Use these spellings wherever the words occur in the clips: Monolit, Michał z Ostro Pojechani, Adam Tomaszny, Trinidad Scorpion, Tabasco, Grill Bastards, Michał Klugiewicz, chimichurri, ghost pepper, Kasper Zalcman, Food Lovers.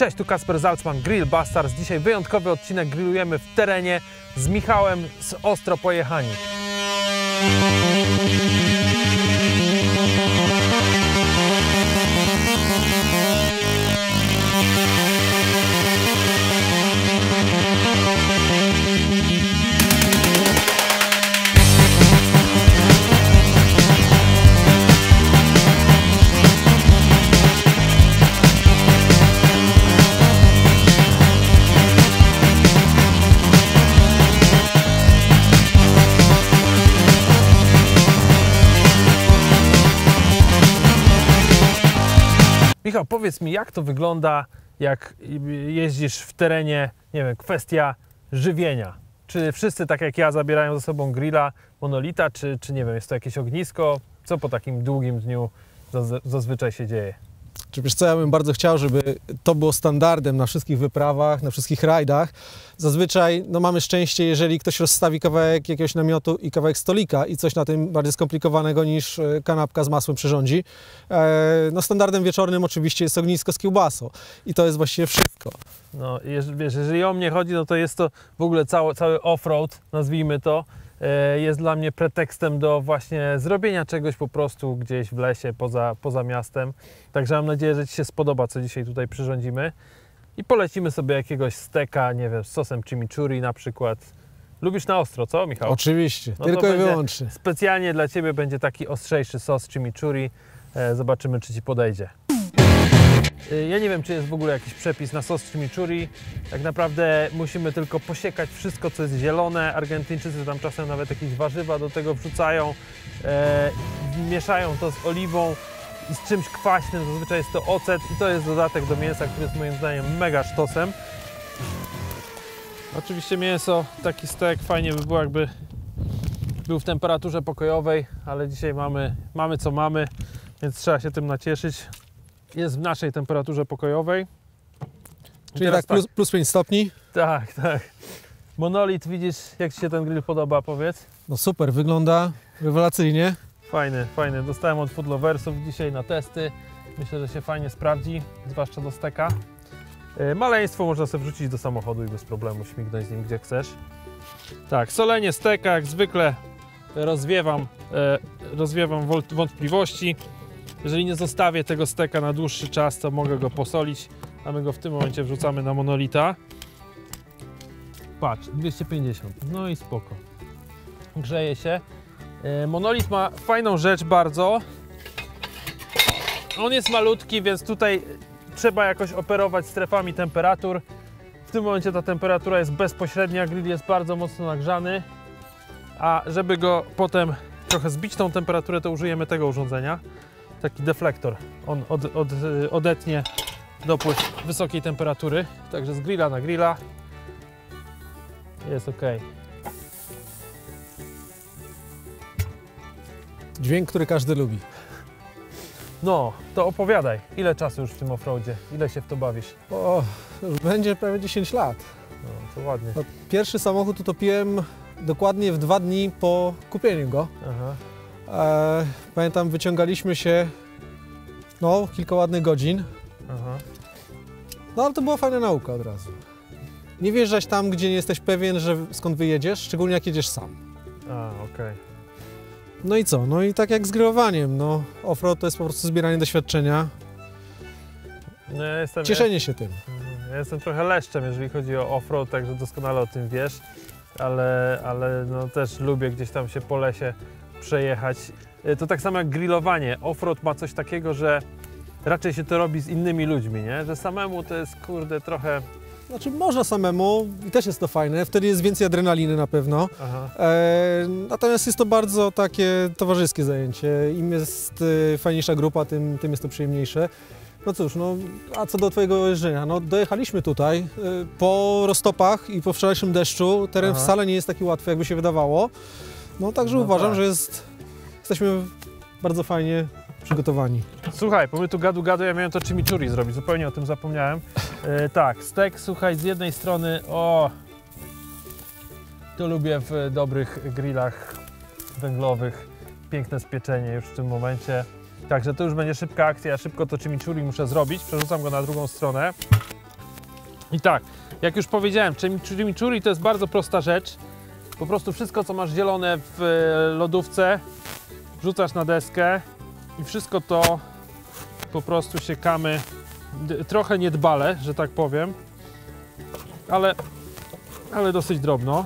Cześć, tu Kasper Zalcman, Grill Bastards. Dzisiaj wyjątkowy odcinek, grillujemy w terenie z Michałem z Ostro Pojechani. Michał, powiedz mi, jak to wygląda, jak jeździsz w terenie, nie wiem, kwestia żywienia. Czy wszyscy, tak jak ja, zabierają ze sobą grilla Monolita, czy nie wiem, jest to jakieś ognisko? Co po takim długim dniu zazwyczaj się dzieje? Czy wiesz co, ja bym bardzo chciał, żeby to było standardem na wszystkich wyprawach, na wszystkich rajdach. Zazwyczaj no, mamy szczęście, jeżeli ktoś rozstawi kawałek jakiegoś namiotu i kawałek stolika i coś na tym bardziej skomplikowanego niż kanapka z masłem przyrządzi. No, standardem wieczornym oczywiście jest ognisko z kiełbasą i to jest właściwie wszystko. No, wiesz, jeżeli o mnie chodzi, no to jest to w ogóle cały off-road, nazwijmy to. Jest dla mnie pretekstem do właśnie zrobienia czegoś po prostu gdzieś w lesie, poza miastem. Także mam nadzieję, że Ci się spodoba, co dzisiaj tutaj przyrządzimy. I polecimy sobie jakiegoś steka, nie wiem, z sosem chimichurri na przykład. Lubisz na ostro, co, Michał? Oczywiście, no tylko i wyłącznie. Specjalnie dla Ciebie będzie taki ostrzejszy sos chimichurri. Zobaczymy, czy Ci podejdzie. Ja nie wiem, czy jest w ogóle jakiś przepis na sos chimichurri. Tak naprawdę musimy tylko posiekać wszystko, co jest zielone. Argentyńczycy tam czasem nawet jakieś warzywa do tego wrzucają. Mieszają to z oliwą i z czymś kwaśnym. Zazwyczaj jest to ocet i to jest dodatek do mięsa, który jest moim zdaniem mega sztosem. Oczywiście mięso, taki stek fajnie by było, jakby był w temperaturze pokojowej, ale dzisiaj mamy co mamy, więc trzeba się tym nacieszyć. Jest w naszej temperaturze pokojowej. Czyli tak plus 5 stopni? Tak, tak. Monolit, widzisz, jak Ci się ten grill podoba, powiedz? No super, wygląda rewelacyjnie. Fajny, fajny. Dostałem od Food Loversów dzisiaj na testy. Myślę, że się fajnie sprawdzi, zwłaszcza do steka. Maleństwo można sobie wrzucić do samochodu i bez problemu śmignąć z nim gdzie chcesz. Tak, solenie steka jak zwykle rozwiewam wątpliwości. Jeżeli nie zostawię tego steka na dłuższy czas, to mogę go posolić, a my go w tym momencie wrzucamy na Monolita. Patrz, 250, no i spoko. Grzeje się. Monolit ma fajną rzecz bardzo. On jest malutki, więc tutaj trzeba jakoś operować strefami temperatur. W tym momencie ta temperatura jest bezpośrednia, grill jest bardzo mocno nagrzany. A żeby go potem trochę zbić tą temperaturę, to użyjemy tego urządzenia. Taki deflektor, on odetnie dopływ wysokiej temperatury, także z grilla na grilla jest ok. Dźwięk, który każdy lubi. No, to opowiadaj, ile czasu już w tym offroadzie, ile się w to bawisz? O, już będzie prawie 10 lat. No, to ładnie. No, pierwszy samochód utopiłem dokładnie w 2 dni po kupieniu go. Aha. Pamiętam, wyciągaliśmy się no, kilka ładnych godzin. Aha. No ale to była fajna nauka od razu. Nie wjeżdżać tam, gdzie nie jesteś pewien, że skąd wyjedziesz, szczególnie jak jedziesz sam. A, okej. No i co? No i tak jak z grillowaniem, no offroad to jest po prostu zbieranie doświadczenia. No, cieszenie się tym. Ja jestem trochę leszczem, jeżeli chodzi o offroad, także doskonale o tym wiesz, ale no, też lubię gdzieś tam się po lesie przejechać. To tak samo jak grillowanie. Offroad ma coś takiego, że raczej się to robi z innymi ludźmi, nie? Że samemu to jest, kurde, trochę... Znaczy można samemu i też jest to fajne, wtedy jest więcej adrenaliny na pewno. Natomiast jest to bardzo takie towarzyskie zajęcie. Im jest fajniejsza grupa, tym jest to przyjemniejsze. No cóż, no, a co do Twojego jeżdżenia, no dojechaliśmy tutaj. Po roztopach i po wczorajszym deszczu teren wcale nie jest taki łatwy, jakby się wydawało. No także no uważam, tak, że jesteśmy bardzo fajnie przygotowani. Słuchaj, bo my tu gadu, ja miałem to chimichurri zrobić, zupełnie o tym zapomniałem. Tak, stek, słuchaj, z jednej strony, o, to lubię w dobrych grillach węglowych, piękne spieczenie już w tym momencie. Także to już będzie szybka akcja, ja szybko to chimichurri muszę zrobić, przerzucam go na drugą stronę. I tak, jak już powiedziałem, chimichurri to jest bardzo prosta rzecz. Po prostu wszystko, co masz zielone w lodówce, wrzucasz na deskę i wszystko to po prostu siekamy trochę niedbale, że tak powiem, ale dosyć drobno.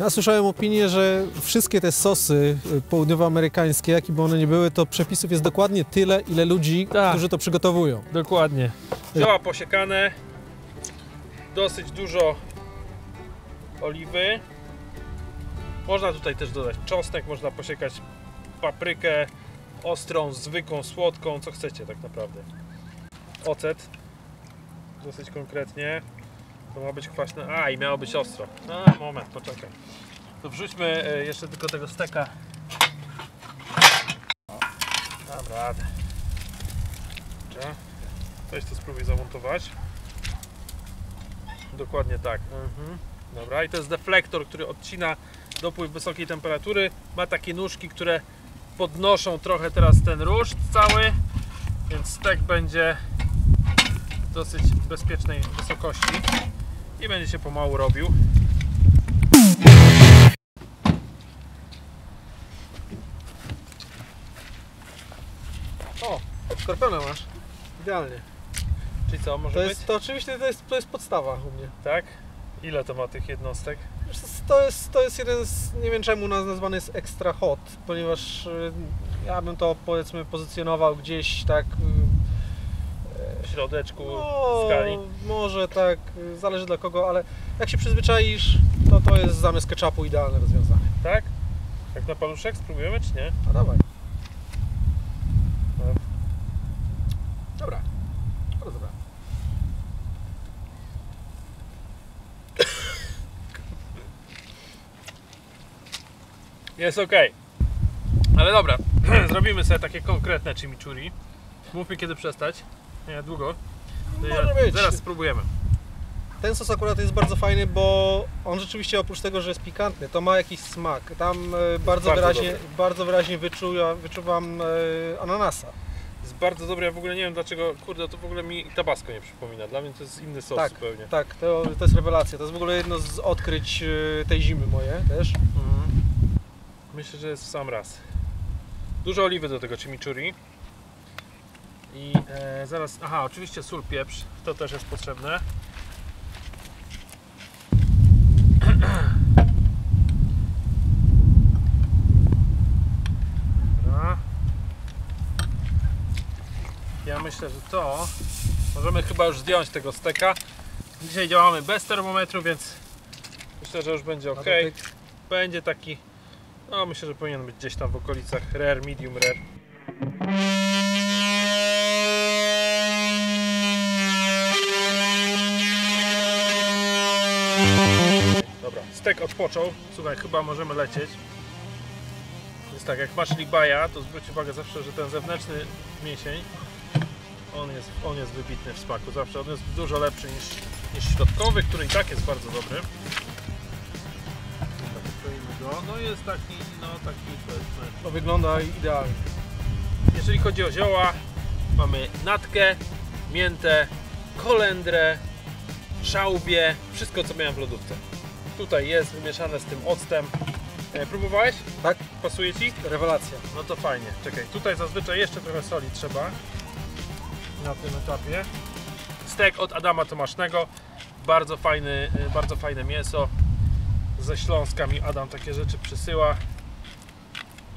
Ja słyszałem opinię, że wszystkie te sosy południowoamerykańskie, jakie by one nie były, to przepisów jest dokładnie tyle, ile ludzi, którzy to przygotowują. Dokładnie. Zioła posiekane, dosyć dużo oliwy. Można tutaj też dodać czosnek, można posiekać paprykę ostrą, zwykłą, słodką, co chcecie tak naprawdę. Ocet, dosyć konkretnie. To ma być kwaśne. A, i miało być ostro. A, moment, poczekaj. To wrzućmy jeszcze tylko tego steka. Dobra, radę. Weź to spróbuj zamontować. Dokładnie tak. Dobra, i to jest deflektor, który odcina dopływ wysokiej temperatury. Ma takie nóżki, które podnoszą trochę teraz ten ruszt cały, więc stek będzie w dosyć bezpiecznej wysokości i będzie się pomału robił. O, skorpiona masz. Idealnie. Czyli co, może to być? To oczywiście to jest podstawa u mnie. Tak? Ile to ma tych jednostek? To jest jeden z, nie wiem czemu nazwany jest extra hot, ponieważ ja bym to powiedzmy pozycjonował gdzieś tak w środeczku skali. Może tak, zależy dla kogo, ale jak się przyzwyczaisz, to jest zamiast ketchupu idealne rozwiązanie. Tak? Jak na paluszek spróbujemy czy nie? A dawaj. Dobra. Bardzo dobra. Jest ok. Ale dobra, zrobimy sobie takie konkretne chimichurri. Mów mi, kiedy przestać. Nie, długo. Zaraz spróbujemy. Ten sos akurat jest bardzo fajny, bo on rzeczywiście oprócz tego, że jest pikantny, to ma jakiś smak. Tam bardzo wyraźnie wyczuwam ananasa. Jest bardzo dobry, ja w ogóle nie wiem dlaczego, kurde, to w ogóle mi tabasco nie przypomina. Dla mnie to jest inny sos zupełnie. Tak, to jest rewelacja. To jest w ogóle jedno z odkryć tej zimy moje też. Myślę, że jest w sam raz. Dużo oliwy do tego chimichurri. I zaraz, oczywiście sól, pieprz, to też jest potrzebne. Dobra. Ja myślę, że to możemy chyba już zdjąć tego steka. Dzisiaj działamy bez termometru, więc myślę, że już będzie ok. Będzie taki, myślę, że powinien być gdzieś tam w okolicach rare, medium rare. Dobra, stek odpoczął. Słuchaj, chyba możemy lecieć. Jest tak, jak masz libaja, to zwróć uwagę zawsze, że ten zewnętrzny mięsień on jest wybitny w smaku. Zawsze on jest dużo lepszy niż środkowy, który i tak jest bardzo dobry. Go. No jest taki, powiedzmy. To wygląda idealnie. Jeżeli chodzi o zioła, mamy natkę, miętę, kolendrę, szałbie, wszystko co miałem w lodówce. Tutaj jest wymieszane z tym octem. Próbowałeś? Tak. Pasuje ci? Rewelacja. No to fajnie. Czekaj, tutaj zazwyczaj jeszcze trochę soli trzeba na tym etapie. Stek od Adama Tomasznego. Bardzo fajne mięso. Ze Śląskami Adam takie rzeczy przysyła.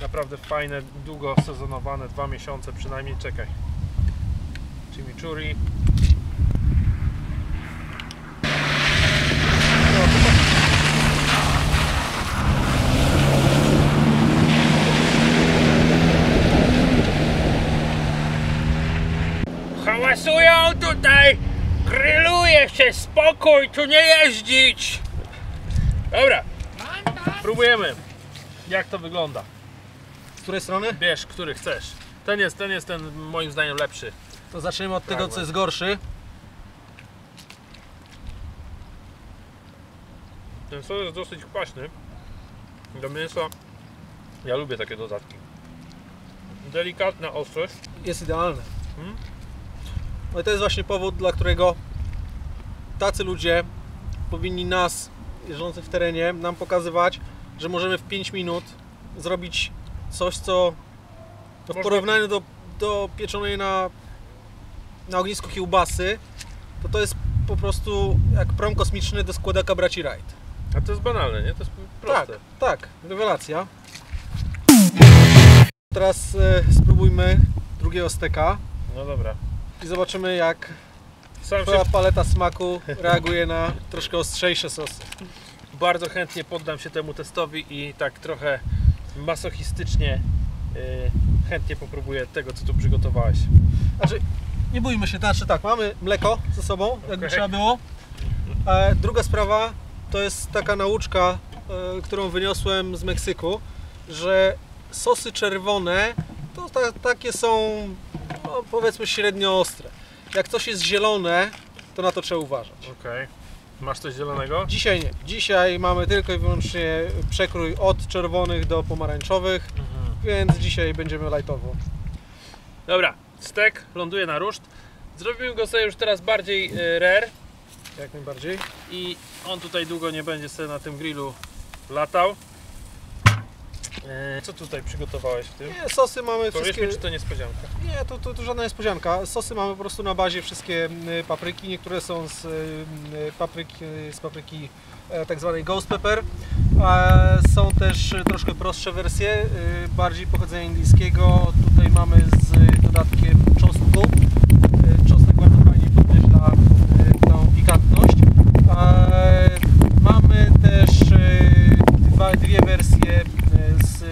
Naprawdę fajne, długo sezonowane, 2 miesiące przynajmniej. Czekaj. Chimichurri. Hałasują tutaj! Grilluje się, spokój, tu nie jeździć! Dobra, próbujemy, jak to wygląda. Z której strony? Bierz, który chcesz. Ten jest moim zdaniem lepszy. To zaczniemy od tego, co jest gorszy. Ten sos jest dosyć kwaśny. Do mięsa ja lubię takie dodatki. Delikatna ostrość. Jest idealne. No i to jest właśnie powód, dla którego tacy ludzie powinni nas, jeżdżących w terenie, nam pokazywać, że możemy w 5 minut zrobić coś, co w porównaniu do pieczonej na ognisku kiełbasy, to jest po prostu jak prom kosmiczny do składaka braci Wright. A to jest banalne, nie? To jest proste. Tak, tak, rewelacja. Teraz spróbujmy drugiego steka. No dobra. I zobaczymy, jak cała paleta smaku reaguje na troszkę ostrzejsze sosy. Bardzo chętnie poddam się temu testowi i tak trochę masochistycznie chętnie popróbuję tego, co tu przygotowałeś. Znaczy, nie bójmy się, znaczy tak, mamy mleko ze sobą, okay, jakby trzeba było. Druga sprawa to jest taka nauczka, którą wyniosłem z Meksyku, że sosy czerwone to takie są, no, powiedzmy, średnio ostre. Jak coś jest zielone, to na to trzeba uważać. Okay. Masz coś zielonego? Dzisiaj nie. Dzisiaj mamy tylko i wyłącznie przekrój od czerwonych do pomarańczowych, więc dzisiaj będziemy lajtowo. Dobra, stek ląduje na ruszt. Zrobimy go sobie już teraz bardziej rare. Jak najbardziej. I on tutaj długo nie będzie sobie na tym grillu latał. Co tutaj przygotowałeś w tym? Nie, sosy mamy wszystkie... Powiedz mi, czy to niespodzianka? Nie, to żadna niespodzianka. Sosy mamy po prostu na bazie wszystkie papryki. Niektóre są z papryki tak zwanej ghost pepper. Są też troszkę prostsze wersje, bardziej pochodzenia indyjskiego. Tutaj mamy z dodatkiem czosnku. Czosnek bardzo fajnie podkreśla tą pikantność. Mamy też dwie wersje z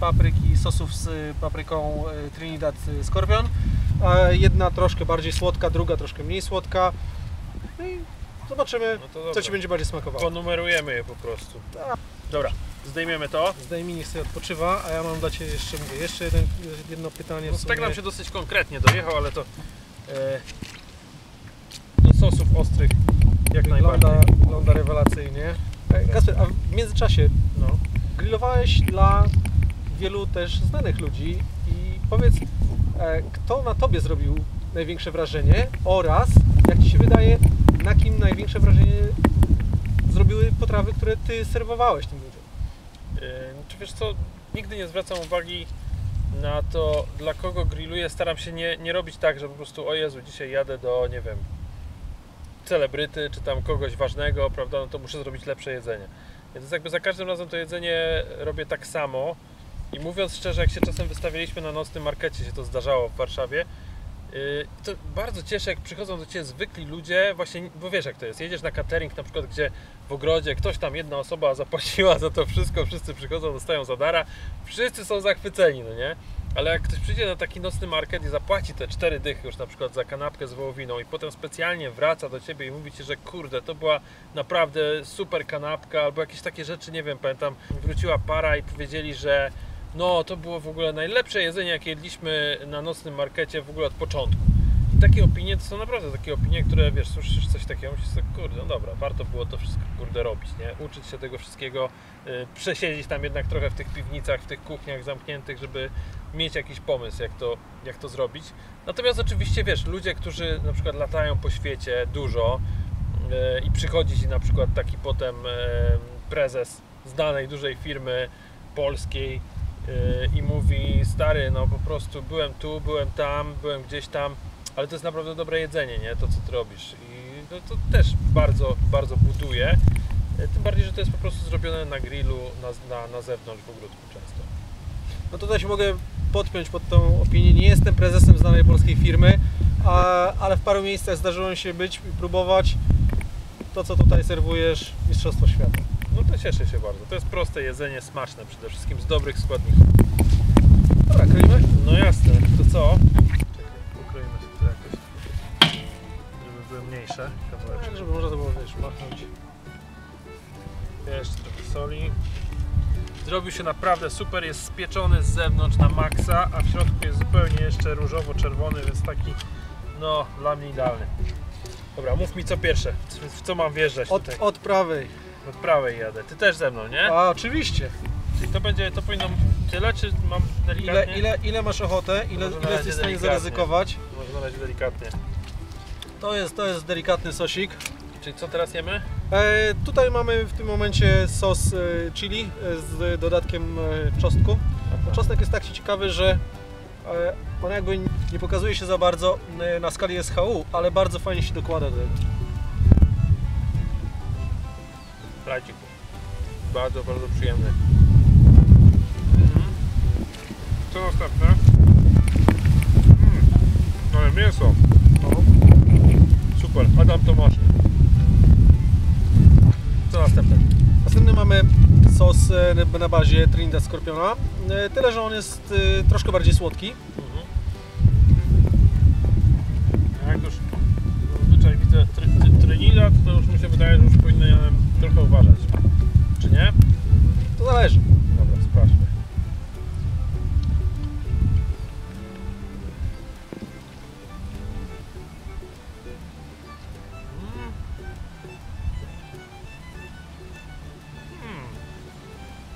papryki, sosów z papryką Trinidad Scorpion. Jedna troszkę bardziej słodka, druga troszkę mniej słodka. No i zobaczymy, no co Ci będzie bardziej smakowało. Ponumerujemy je po prostu. Tak. Dobra, zdejmiemy to. Zdejmij, niech sobie odpoczywa, a ja mam dla Ciebie jeszcze jedno pytanie. No, tak nam się dosyć konkretnie dojechał, ale to do sosów ostrych jak najbardziej. Wygląda rewelacyjnie. Kasper, a w międzyczasie grillowałeś dla wielu też znanych ludzi i powiedz, kto na Tobie zrobił największe wrażenie oraz, jak Ci się wydaje, na kim największe wrażenie zrobiły potrawy, które Ty serwowałeś tym ludziom? Czy wiesz co, nigdy nie zwracam uwagi na to, dla kogo grilluję. Staram się nie robić tak, że po prostu, o Jezu, dzisiaj jadę do, nie wiem, celebryty, czy tam kogoś ważnego, prawda, no to muszę zrobić lepsze jedzenie. Więc jakby za każdym razem to jedzenie robię tak samo i mówiąc szczerze, jak się czasem wystawiliśmy na nocnym markecie, się to zdarzało w Warszawie, to bardzo cieszę, jak przychodzą do Ciebie zwykli ludzie, właśnie, bo wiesz jak to jest, jedziesz na catering na przykład, gdzie w ogrodzie ktoś tam, jedna osoba zapłaciła za to wszystko, wszyscy przychodzą, dostają za dara, wszyscy są zachwyceni, no nie? Ale jak ktoś przyjdzie na taki nocny market i zapłaci te 4 dychy już na przykład za kanapkę z wołowiną i potem specjalnie wraca do Ciebie i mówi Ci, że kurde, to była naprawdę super kanapka albo jakieś takie rzeczy, nie wiem, pamiętam, wróciła para i powiedzieli, że no to było w ogóle najlepsze jedzenie, jakie jedliśmy na nocnym markecie w ogóle od początku. I takie opinie to są naprawdę takie opinie, które wiesz, słyszysz coś takiego, myślisz sobie, kurde, no dobra, warto było to wszystko kurde robić, nie? Uczyć się tego wszystkiego, przesiedzieć tam jednak trochę w tych piwnicach, w tych kuchniach zamkniętych, żeby mieć jakiś pomysł, jak to zrobić. Natomiast oczywiście, wiesz, ludzie, którzy na przykład latają po świecie dużo i przychodzi Ci na przykład taki potem prezes znanej dużej firmy polskiej i mówi, stary, no po prostu byłem tu, byłem tam, byłem gdzieś tam, ale to jest naprawdę dobre jedzenie, nie? To, co Ty robisz. I to też bardzo, bardzo buduje. Tym bardziej, że to jest po prostu zrobione na grillu, na zewnątrz, w ogródku często. No tutaj się mogę podpiąć pod tą opinię. Nie jestem prezesem znanej polskiej firmy, ale w paru miejscach zdarzyło się być i próbować to, co tutaj serwujesz, mistrzostwo świata. No to cieszę się bardzo. To jest proste jedzenie, smaczne przede wszystkim, z dobrych składników. Dobra, kroimy? No jasne. To co? Pokroimy się to jakoś, żeby były mniejsze kawałeczki. Tak, żeby można to było, wiesz, machnąć. Jeszcze trochę soli. Zrobił się naprawdę super, jest spieczony z zewnątrz na maksa, a w środku jest zupełnie jeszcze różowo-czerwony, więc taki, no, dla mnie idealny. Dobra, mów mi co pierwsze, w co mam wjeżdżać tutaj? Od prawej. Od prawej jadę, Ty też ze mną, nie? A, oczywiście. Czyli to będzie, to powinno tyle, czy mam delikatnie? Ile masz ochotę, ile jesteś w stanie zaryzykować? Można dać delikatnie. To jest delikatny sosik. Czyli co teraz jemy? Tutaj mamy w tym momencie sos chili z dodatkiem czosnku. Czosnek jest tak ciekawy, że on jakby nie pokazuje się za bardzo na skali SHU, ale bardzo fajnie się dokłada do tego. Flajciku. Bardzo, bardzo przyjemny. Co następne? Ale mięso. Super, Adam Tomaszny. Co następne? Następny mamy sos na bazie Trinidad Scorpiona. Tyle, że on jest troszkę bardziej słodki. Jak już zazwyczaj widzę Trinidad, to już mi się wydaje, że już powinienem trochę uważać. Czy nie? To zależy. Dobra, sprawdźmy.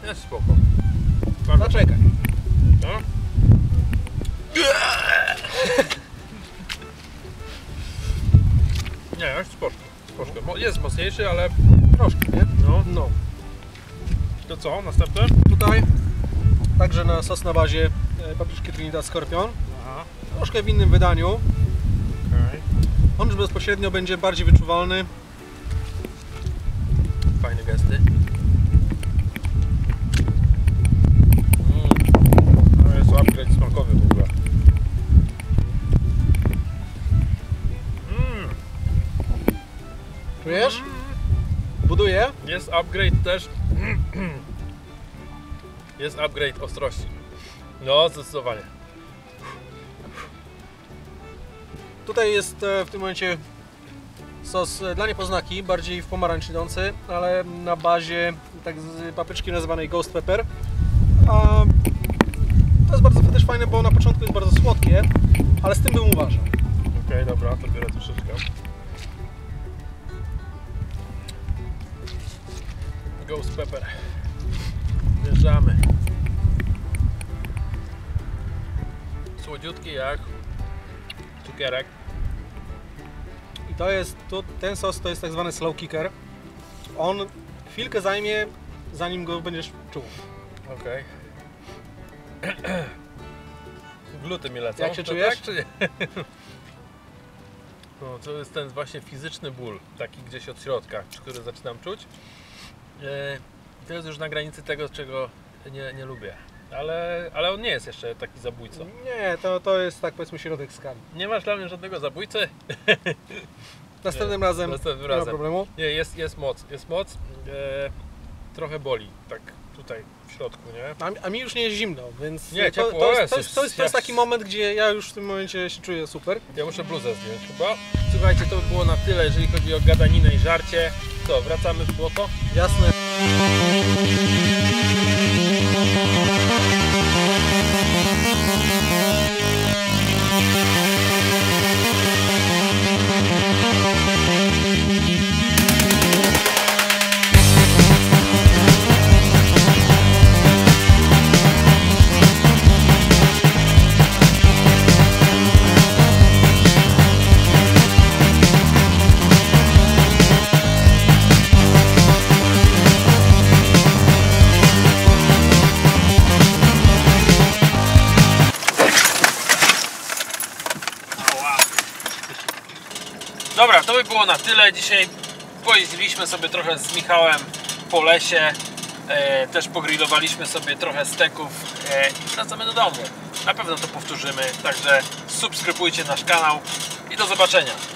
Jest spoko. Bardzo. Zaczekaj. No. Nie, jest spoczko. Jest mocniejszy, ale troszkę, nie? No. No. To co? Następne? Tutaj także na sos na bazie papryczki Trinidad Scorpion. Aha. Troszkę w innym wydaniu. Okay. On już bezpośrednio będzie bardziej wyczuwalny. Fajne gesty. Upgrade smakowy w ogóle. Czujesz? Buduje? Jest upgrade też. Jest upgrade ostrości. No, zdecydowanie. Tutaj jest w tym momencie sos dla niepoznaki, bardziej w pomarańcz idący, ale na bazie tak z papryczki nazywanej ghost pepper. To jest bardzo też fajne, bo na początku jest bardzo słodkie, ale z tym bym uważał. Okej, dobra, to biorę troszeczkę. Ghost pepper. Wjeżdżamy. Słodziutki jak cukierek. I to jest, ten sos to jest tak zwany slow kicker. On chwilkę zajmie, zanim go będziesz czuł. Okej. Gluty mi lecą. Jak się czujesz? Tak, czy nie? No, to jest ten właśnie fizyczny ból, taki gdzieś od środka, który zaczynam czuć. To jest już na granicy tego, czego nie lubię. Ale on nie jest jeszcze taki zabójcą. Nie, to jest tak powiedzmy środek skali. Nie masz dla mnie żadnego zabójcy? Następnym razem. Nie ma problemu. Nie, jest moc. Jest moc. Trochę boli, tak tutaj w środku, nie? A mi już nie jest zimno, więc nie, ciepło. To jest taki moment, gdzie ja już w tym momencie się czuję super. Ja muszę bluzę zdjąć chyba. Słuchajcie, to by było na tyle, jeżeli chodzi o gadaninę i żarcie. To wracamy w błoto? Jasne. Dobra, to by było na tyle. Dzisiaj pojeździliśmy sobie trochę z Michałem po lesie. Też pogrillowaliśmy sobie trochę steków i wracamy do domu. Na pewno to powtórzymy, także subskrybujcie nasz kanał i do zobaczenia.